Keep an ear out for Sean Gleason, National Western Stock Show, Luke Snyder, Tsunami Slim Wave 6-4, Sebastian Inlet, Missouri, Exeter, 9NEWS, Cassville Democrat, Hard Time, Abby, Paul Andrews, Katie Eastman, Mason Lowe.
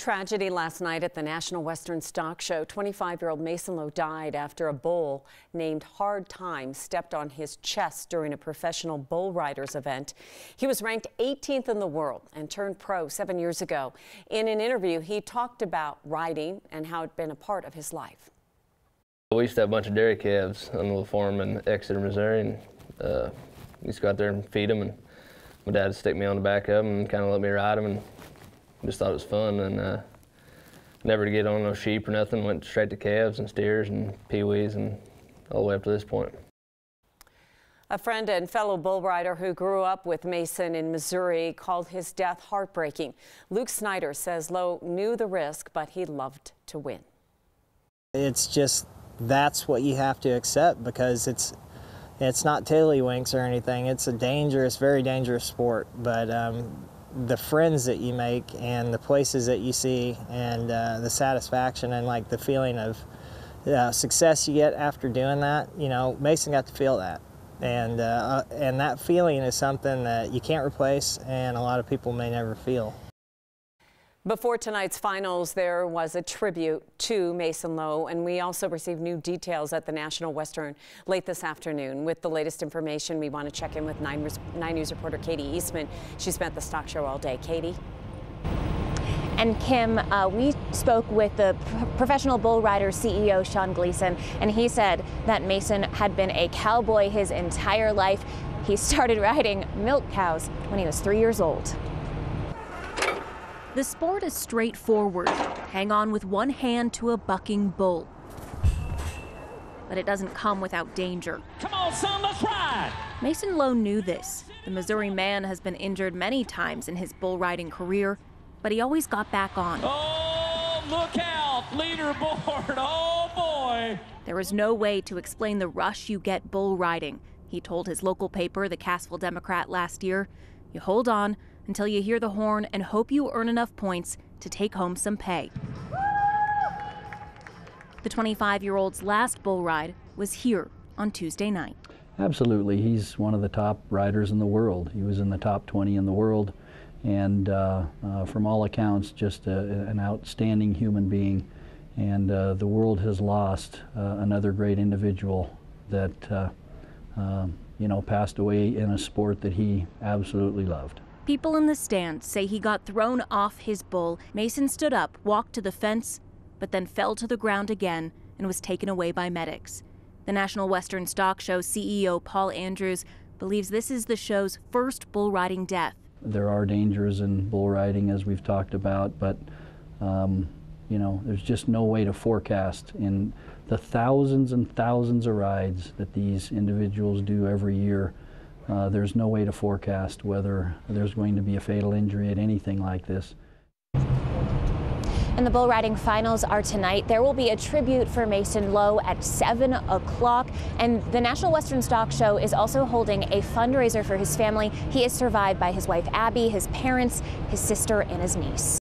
Tragedy last night at the National Western Stock Show. 25-year-old Mason Lowe died after a bull named Hard Time stepped on his chest during a professional bull riders event. He was ranked 18th in the world and turned pro 7 years ago. In an interview, he talked about riding and how it'd been a part of his life. We used to have a bunch of dairy calves on the little farm in Exeter, Missouri, and we used to go out there and feed them. And my dad would stick me on the back of them and kind of let me ride them. And just thought it was fun, and never to get on no sheep or nothing, went straight to calves and steers and peewees and all the way up to this point. A friend and fellow bull rider who grew up with Mason in Missouri called his death heartbreaking. Luke Snyder says Lowe knew the risk, but he loved to win. It's just, that's what you have to accept, because it's not tiddlywinks or anything. It's a dangerous, very dangerous sport, but the friends that you make and the places that you see and the satisfaction and like the feeling of success you get after doing that, you know, Mason got to feel that. And that feeling is something that you can't replace, and a lot of people may never feel. Before tonight's finals, there was a tribute to Mason Lowe, and we also received new details at the National Western late this afternoon. With the latest information, we want to check in with 9 News reporter Katie Eastman. She spent the stock show all day. Katie? And Kim, we spoke with the professional bull rider CEO, Sean Gleason, and he said that Mason had been a cowboy his entire life. He started riding milk cows when he was 3 years old. The sport is straightforward. Hang on with one hand to a bucking bull. But it doesn't come without danger. Come on, son, let's ride! Mason Lowe knew this. The Missouri man has been injured many times in his bull riding career, but he always got back on. Oh, look out, leaderboard, oh boy! There is no way to explain the rush you get bull riding. He told his local paper, the Cassville Democrat, last year, you hold on until you hear the horn and hope you earn enough points to take home some pay. Woo! The 25-year-old's last bull ride was here on Tuesday night. Absolutely, he's one of the top riders in the world. He was in the top 20 in the world, and from all accounts, just an outstanding human being. And the world has lost another great individual that you know, passed away in a sport that he absolutely loved. People in the stands say he got thrown off his bull. Mason stood up, walked to the fence, but then fell to the ground again and was taken away by medics. The National Western Stock Show CEO Paul Andrews believes this is the show's first bull riding death. There are dangers in bull riding, as we've talked about, but you know, there's just no way to forecast in the thousands and thousands of rides that these individuals do every year. There's no way to forecast whether there's going to be a fatal injury at anything like this. And the bull riding finals are tonight. There will be a tribute for Mason Lowe at 7 o'clock. And the National Western Stock Show is also holding a fundraiser for his family. He is survived by his wife, Abby, his parents, his sister, and his niece.